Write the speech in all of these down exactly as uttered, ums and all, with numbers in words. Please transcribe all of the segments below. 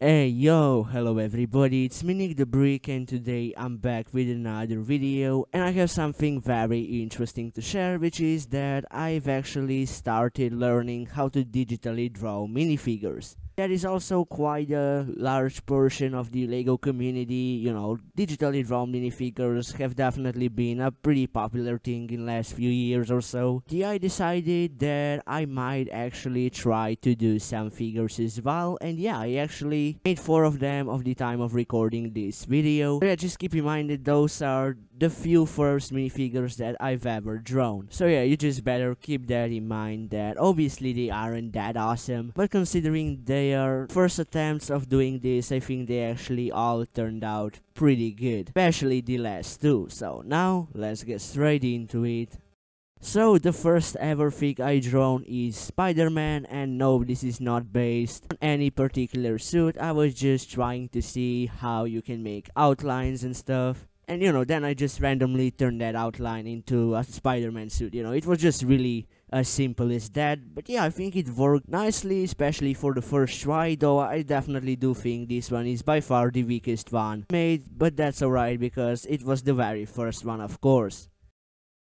Hey yo, hello everybody, it's me Nick the Brick, and today I'm back with another video, and I have something very interesting to share, which is that I've actually started learning how to digitally draw minifigures. There is also quite a large portion of the LEGO community, you know, digitally drawn minifigures have definitely been a pretty popular thing in last few years or so. Here I decided that I might actually try to do some figures as well, and yeah, I actually made four of them at the time of recording this video. But yeah, just keep in mind that those are the few first minifigures that I've ever drawn. So yeah, you just better keep that in mind, that obviously they aren't that awesome, but considering their first attempts of doing this, I think they actually all turned out pretty good, especially the last two. So now let's get straight into it. So the first ever fig I drawn is Spider-Man, and no, this is not based on any particular suit. I was just trying to see how you can make outlines and stuff. And, you know, then I just randomly turned that outline into a Spider-Man suit, you know, it was just really as simple as that. But yeah, I think it worked nicely, especially for the first try, though I definitely do think this one is by far the weakest one made, but that's alright, because it was the very first one, of course.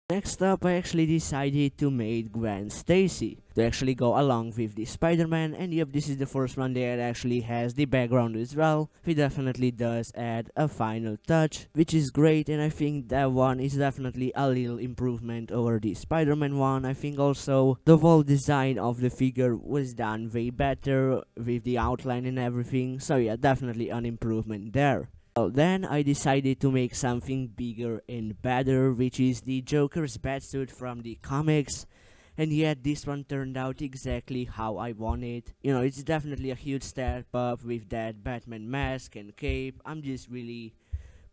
Next up, I actually decided to make Gwen Stacy to actually go along with the Spider-Man, and yep, this is the first one that actually has the background as well. It definitely does add a final touch, which is great, and I think that one is definitely a little improvement over the Spider-Man one. I think also the whole design of the figure was done way better with the outline and everything, so yeah, definitely an improvement there. Well, then I decided to make something bigger and better, which is the Joker's Batsuit from the comics, and yet this one turned out exactly how I wanted. You know, it's definitely a huge step up with that Batman mask and cape. I'm just really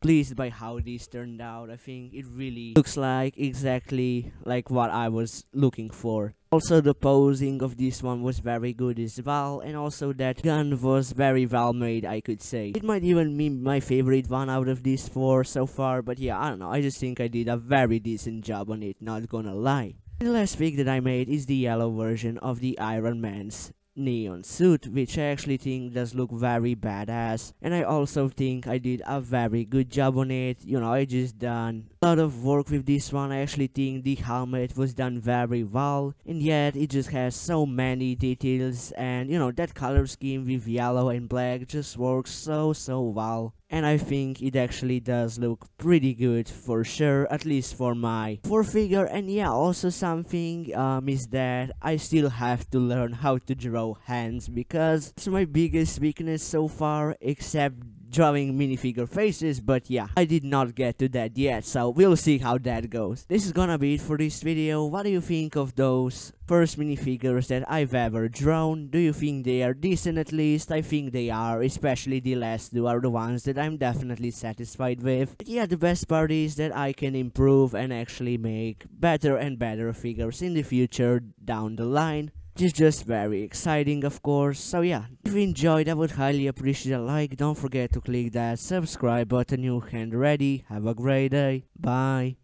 pleased by how this turned out. I think it really looks like exactly like what I was looking for. Also, the posing of this one was very good as well, and also that gun was very well made, I could say. It might even be my favorite one out of these four so far, but yeah, I don't know, I just think I did a very decent job on it, not gonna lie. The last fig that I made is the yellow version of the Iron Man's neon suit, which I actually think does look very badass, and I also think I did a very good job on it. You know, I just done a lot of work with this one. I actually think the helmet was done very well, and yet it just has so many details, and you know, that color scheme with yellow and black just works so so well, and I think it actually does look pretty good for sure, at least for my four figure. And yeah, also something um, is that I still have to learn how to draw hands, because it's my biggest weakness so far, except drawing minifigure faces. But yeah, I did not get to that yet, so we'll see how that goes. This is gonna be it for this video. What do you think of those first minifigures that I've ever drawn? Do you think they are decent? At least I think they are, especially the last two are the ones that I'm definitely satisfied with. But yeah, the best part is that I can improve and actually make better and better figures in the future down the line. Which is just very exciting, of course. So yeah, if you enjoyed, I would highly appreciate a like. Don't forget to click that subscribe button you can already. Have a great day. Bye.